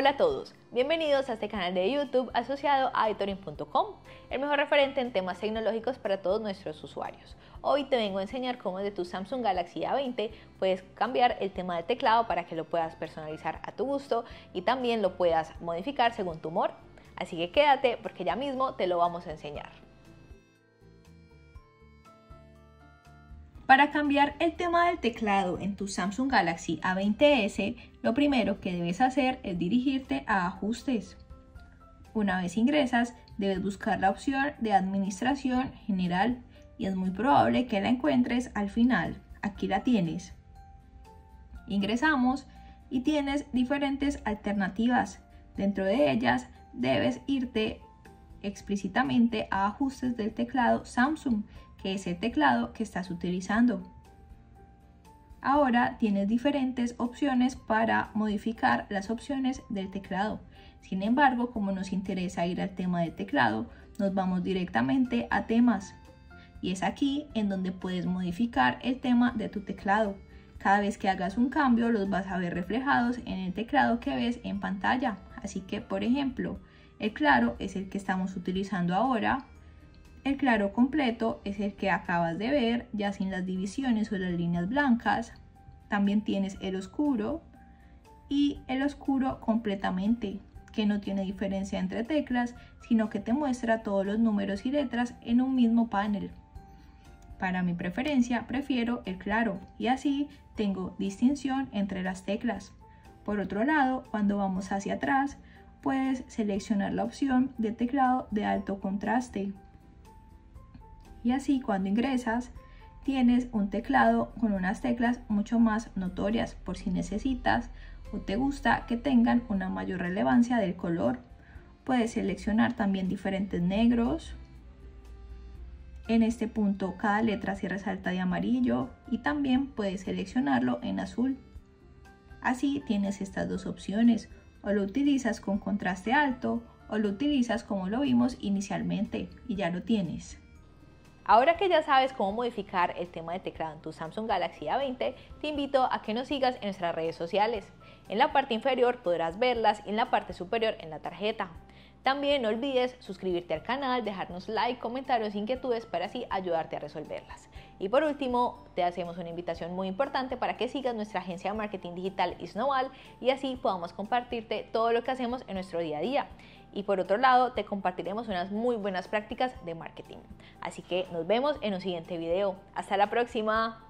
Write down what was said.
Hola a todos, bienvenidos a este canal de YouTube asociado a editorial.com, el mejor referente en temas tecnológicos para todos nuestros usuarios. Hoy te vengo a enseñar cómo de tu Samsung Galaxy A20 puedes cambiar el tema de teclado para que lo puedas personalizar a tu gusto y también lo puedas modificar según tu humor. Así que quédate porque ya mismo te lo vamos a enseñar. Para cambiar el tema del teclado en tu Samsung Galaxy A20s, lo primero que debes hacer es dirigirte a Ajustes. Una vez ingresas, debes buscar la opción de Administración General y es muy probable que la encuentres al final. Aquí la tienes. Ingresamos y tienes diferentes alternativas. Dentro de ellas debes irte explícitamente a Ajustes del teclado Samsung, que es el teclado que estás utilizando. Ahora tienes diferentes opciones para modificar las opciones del teclado. Sin embargo, como nos interesa ir al tema de teclado, nos vamos directamente a temas. Y es aquí en donde puedes modificar el tema de tu teclado. Cada vez que hagas un cambio los vas a ver reflejados en el teclado que ves en pantalla. Así que, por ejemplo, el claro es el que estamos utilizando ahora. El claro completo es el que acabas de ver, ya sin las divisiones o las líneas blancas. También tienes el oscuro y el oscuro completamente, que no tiene diferencia entre teclas, sino que te muestra todos los números y letras en un mismo panel. Para mi preferencia, prefiero el claro y así tengo distinción entre las teclas. Por otro lado, cuando vamos hacia atrás, puedes seleccionar la opción de teclado de alto contraste. Y así cuando ingresas tienes un teclado con unas teclas mucho más notorias por si necesitas o te gusta que tengan una mayor relevancia del color. Puedes seleccionar también diferentes negros. En este punto cada letra se resalta de amarillo y también puedes seleccionarlo en azul. Así tienes estas dos opciones, o lo utilizas con contraste alto o lo utilizas como lo vimos inicialmente y ya lo tienes. Ahora que ya sabes cómo modificar el tema de teclado en tu Samsung Galaxy A20, te invito a que nos sigas en nuestras redes sociales. En la parte inferior podrás verlas y en la parte superior en la tarjeta. También no olvides suscribirte al canal, dejarnos like, comentarios e inquietudes para así ayudarte a resolverlas. Y por último, te hacemos una invitación muy importante para que sigas nuestra agencia de marketing digital Snowball y así podamos compartirte todo lo que hacemos en nuestro día a día. Y por otro lado, te compartiremos unas muy buenas prácticas de marketing. Así que nos vemos en un siguiente video. ¡Hasta la próxima!